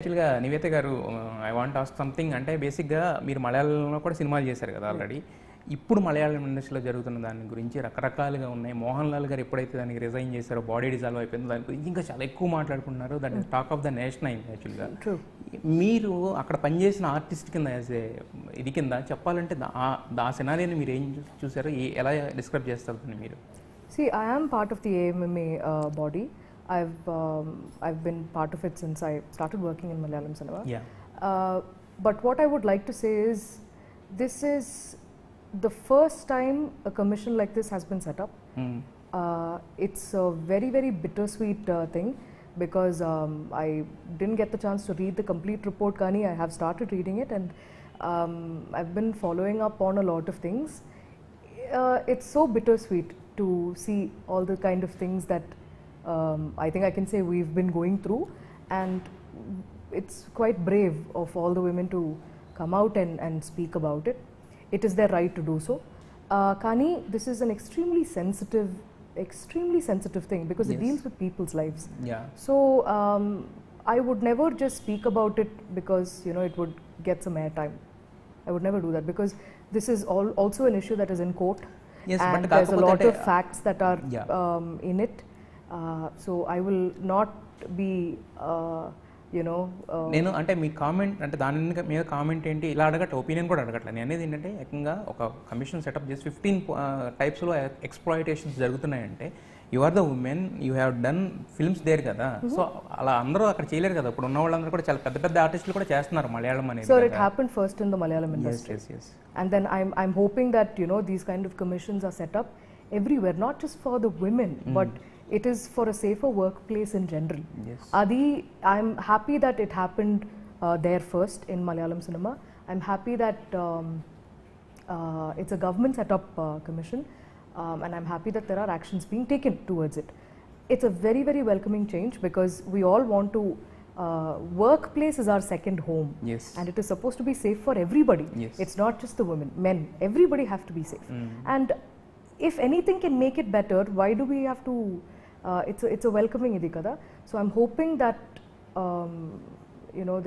Nivetha garu, I want to ask something. Ante basically, meer Malayalam kuda cinema chesaru kada already. Ippudu Malayalam industry lo jarugutunna dani gurinchi rakarakaluga unnayi. Mohanlal garu eppudaithe daniki resign chesaro, body dissolve ayipoyindi dani gurinchi inka chala ekku maatladukunnaru. That is talk of the nation actually. True. Meeru akkada pani chesina artist kinda idi kinda cheppalante aa scenario ni meer em chusaru, ela describe chestaru ani meeru. See, I am part of the AMMA body. I've been part of it since I started working in Malayalam cinema. Yeah. But what I would like to say is, this is the first time a commission like this has been set up. Mm. It's a very, very bittersweet thing, because I didn't get the chance to read the complete report. Kani, I have started reading it, and I've been following up on a lot of things. It's so bittersweet to see all the kind of things that. I think I can say we've been going through, and it's quite brave of all the women to come out and speak about it. It is their right to do so. Kani, this is an extremely sensitive thing, because yes. It deals with people's lives. Yeah. So I would never just speak about it because, you know, it would get some airtime. I would never do that, because this is also an issue that is in court. Yes, and but there's a lot of facts that are yeah. In it. So I will not be, you know. Nenu ante mee comment ante danini mee comment enti ila adagata opinion kuda adagatla nenu edi entante ekanga oka commission set up just 15 types lo exploitations jarugutunnayi ante you are the women, you have done films there kada, so ala andaru akkada cheyaleru kada, appudu unna vallandaru kuda chala pedda pedda artists lu kuda chestunaru Malayalam anedi. So it happened first in the Malayalam industry. Yes, yes, yes. And then I'm hoping that, you know, these kind of commissions are set up everywhere, not just for the women, but it is for a safer workplace in general. Yes. Adi, I'm happy that it happened there first in Malayalam cinema. I'm happy that it's a government set up commission, and I'm happy that there are actions being taken towards it. It's a very, very welcoming change, because we all want to, workplace is our second home. Yes. And it is supposed to be safe for everybody. Yes. It's not just the women, men, everybody have to be safe. Mm. And if anything can make it better, why do we have to... it's a welcoming idi kada. So I'm hoping that you know,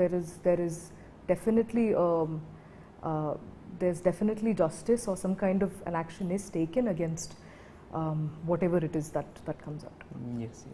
there's definitely justice, or some kind of an action is taken against whatever it is that comes out. Yes.